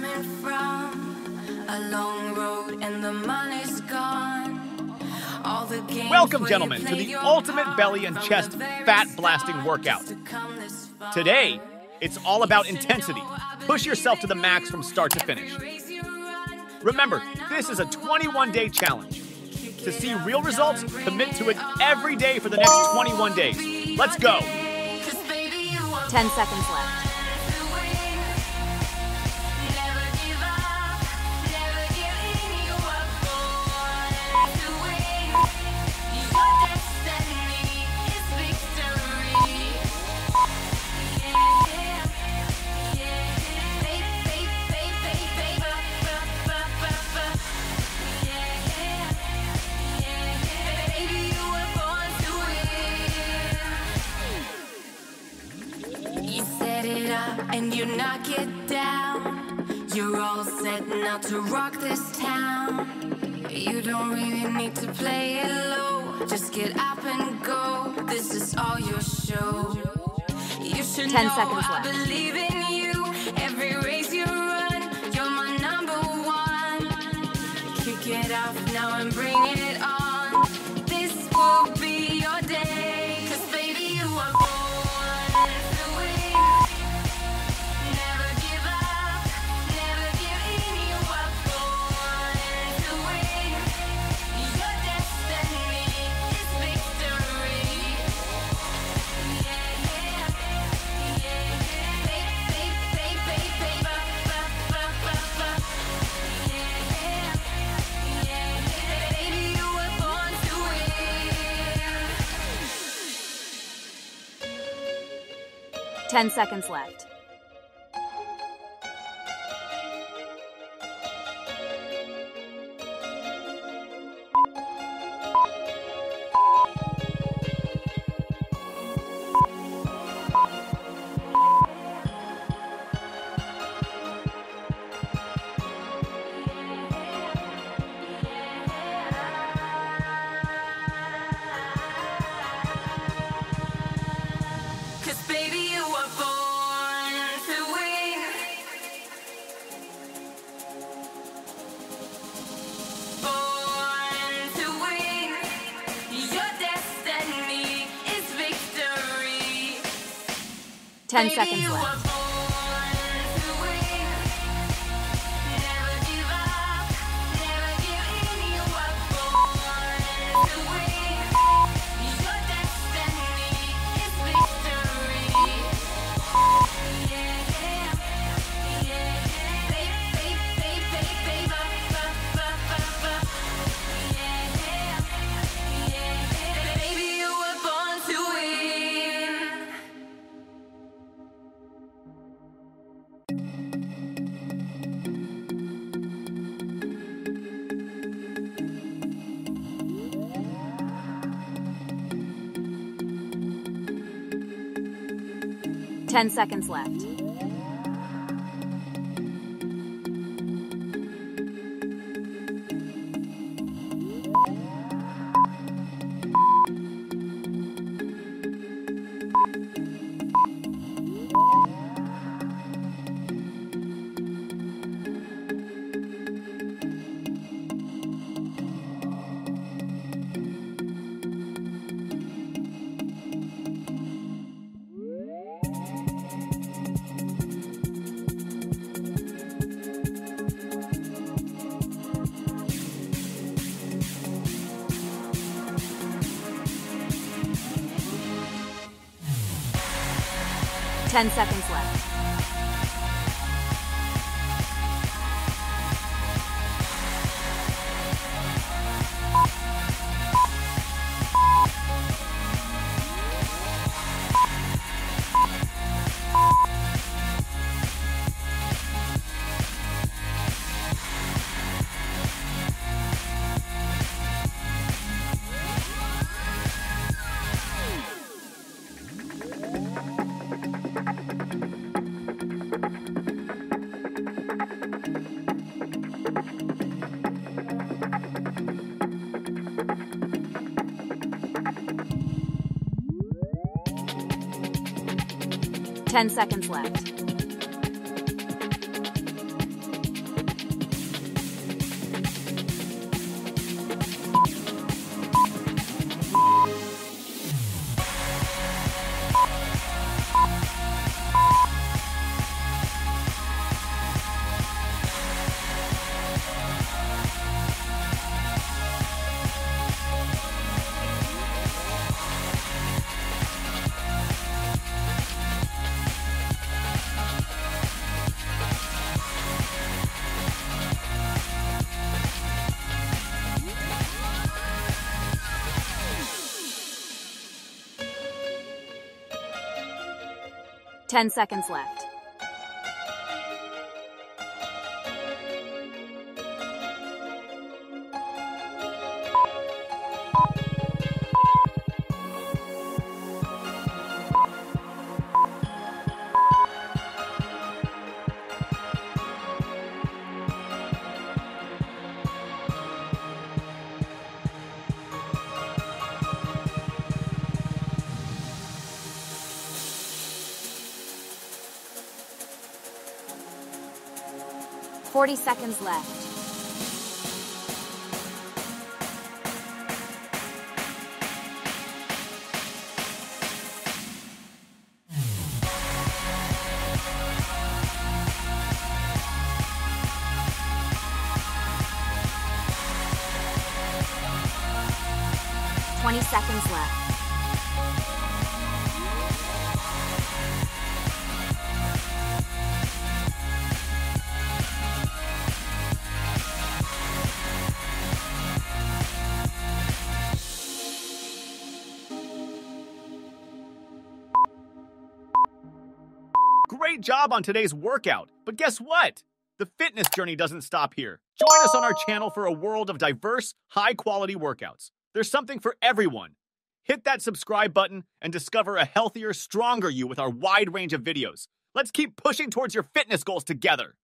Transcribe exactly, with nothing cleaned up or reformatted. coming from, a long road and the money's gone. All the games. Welcome, gentlemen, to the ultimate belly and chest fat blasting workout. To Today, it's all about intensity. Push yourself to the max from start to finish. Remember, this is a twenty-one day challenge. To see real results, commit to it every day for the next twenty-one days. Let's go. ten seconds left. And you knock it down. You're all set now to rock this town. You don't really need to play it low. Just get up and go. This is all your show. You should know I believe in you. Every race you run, you're my number one. Kick it off now and bring it on. This will be your day. Cause baby, you are born. Ten seconds left. Ten seconds left. Ten seconds left. Ten seconds left. Ten seconds left. Ten seconds left. Forty seconds left. Twenty seconds left. Great job on today's workout, but guess what? The fitness journey doesn't stop here. Join us on our channel for a world of diverse, high-quality workouts. There's something for everyone. Hit that subscribe button and discover a healthier, stronger you with our wide range of videos. Let's keep pushing towards your fitness goals together.